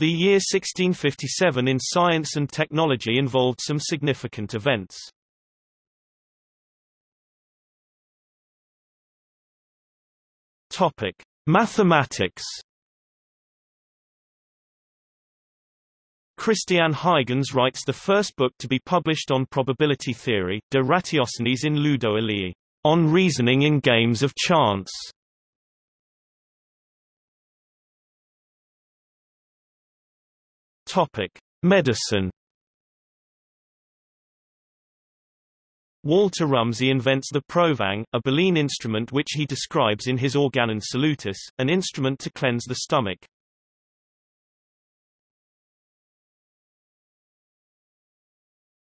The year 1657 in science and technology involved some significant events. Topic: Mathematics. Christiaan Huygens writes the first book to be published on probability theory, De Ratiociniis in Ludo Aleae, on reasoning in games of chance. Topic: Medicine. Walter Rumsey invents the provang, a baleen instrument which he describes in his Organon Salutis, an instrument to cleanse the stomach.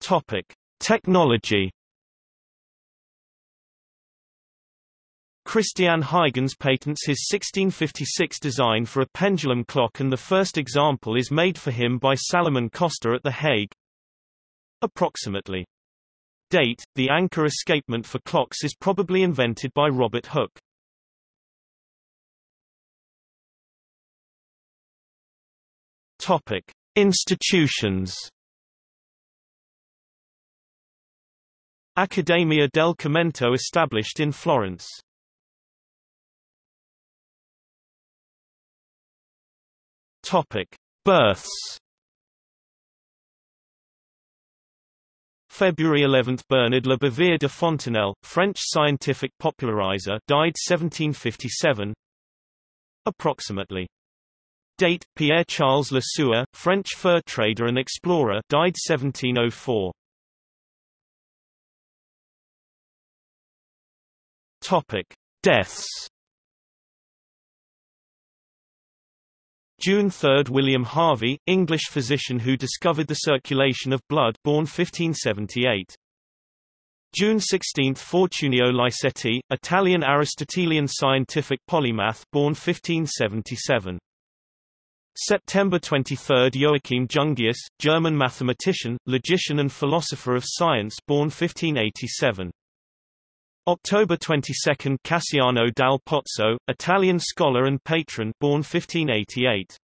Topic: Technology. Christiaan Huygens patents his 1656 design for a pendulum clock, and the first example is made for him by Salomon Coster at The Hague. Approximately. Date: the anchor escapement for clocks is probably invented by Robert Hooke. Topic: Institutions. Accademia del Cimento established in Florence. Topic: Births. February 11, Bernard Le Bovier de Fontenelle, French scientific popularizer, died 1757. Approximately. Date: Pierre-Charles Le Sueur, French fur trader and explorer, died 1704. Topic: Deaths. June 3, William Harvey, English physician who discovered the circulation of blood, born 1578. June 16, Fortunio Liceti, Italian Aristotelian scientific polymath, born 1577. September 23, Joachim Jungius, German mathematician, logician and philosopher of science, born 1587. October 22, Cassiano dal Pozzo, Italian scholar and patron, born 1588.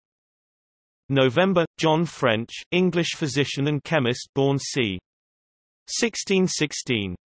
November, John French, English physician and chemist, born c. 1616.